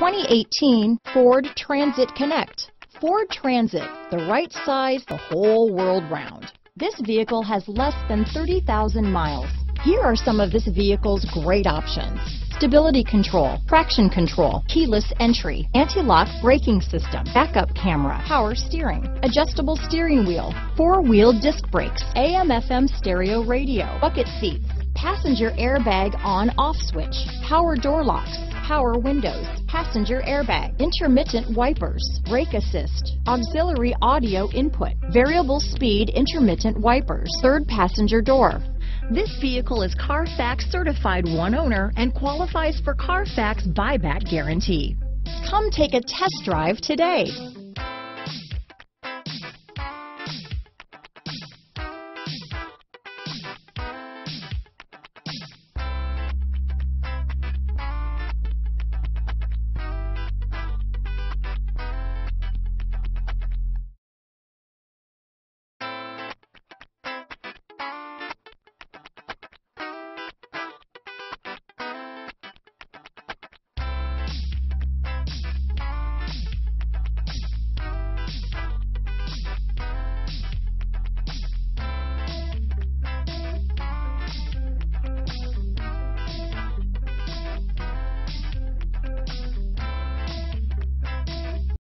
2018 Ford Transit Connect. Ford Transit, the right size the whole world round. This vehicle has less than 30,000 miles. Here are some of this vehicle's great options: stability control, traction control, keyless entry, anti-lock braking system, backup camera, power steering, adjustable steering wheel, four-wheel disc brakes, AM/FM stereo radio, bucket seats, passenger airbag on/off switch, power door locks, power windows, passenger airbag, intermittent wipers, brake assist, auxiliary audio input, variable speed intermittent wipers, third passenger door. This vehicle is Carfax certified one owner and qualifies for Carfax buyback guarantee. Come take a test drive today.